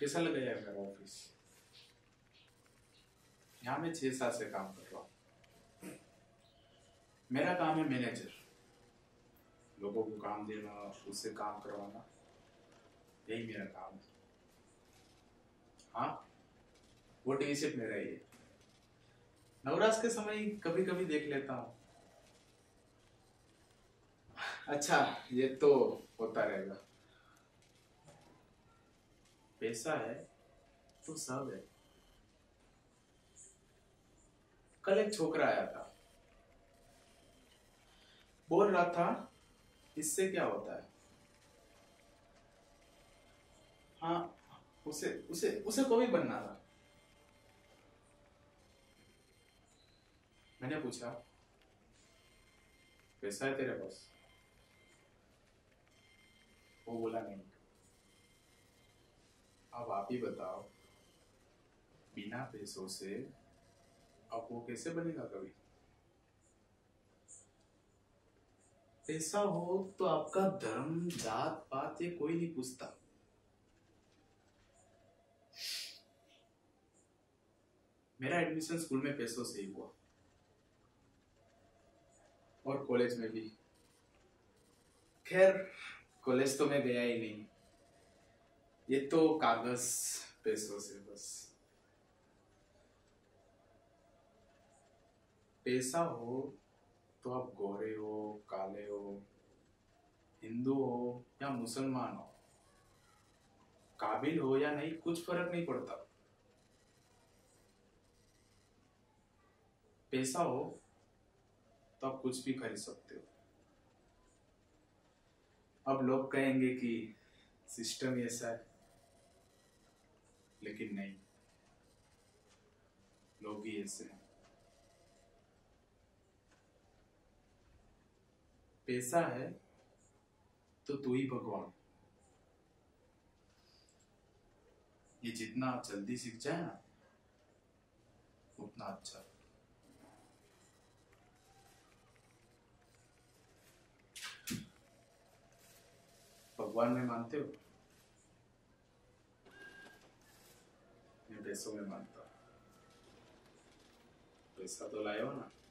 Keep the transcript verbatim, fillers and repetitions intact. फिसल गया मेरा ऑफिस। यहाँ मैं छह साल से काम कर रहा हूँ। मेरा काम है मैनेजर, लोगों को काम देना, उससे काम करवाना, यही मेरा काम है। हाँ, वो टी शर्ट मेरा ही है। नवराज के समय कभी कभी देख लेता हूँ। अच्छा, ये तो होता रहेगा। पैसा है तो सब है। कल एक छोकरा आया था, बोल रहा था इससे क्या होता है। हाँ, उसे उसे उसे कवि बनना था। मैंने पूछा, पैसा है तेरे पास? वो बोला, नहीं। अब आप ही बताओ, बिना पैसों से अब वो कैसे बनेगा कभी? पैसा हो तो आपका धर्म, जात, पात ये कोई नहीं पूछता। मेरा एडमिशन स्कूल में पैसों से ही हुआ और कॉलेज में भी। खैर, कॉलेज तो मैं गया ही नहीं, ये तो कागज पैसों से। बस पैसा हो तो आप गोरे हो, काले हो, हिंदू हो या मुसलमान हो, काबिल हो या नहीं, कुछ फर्क नहीं पड़ता। पैसा हो तो आप कुछ भी खरीद सकते हो। अब लोग कहेंगे कि सिस्टम ऐसा है, लेकिन नहीं, लोग ही ऐसे हैं। पैसा है तो तू ही भगवान। ये जितना आप जल्दी सीख जाए ना, उतना अच्छा। भगवान में मानते हो? मैं पैसों में मानता हूँ। पैसा तो लाए हो ना।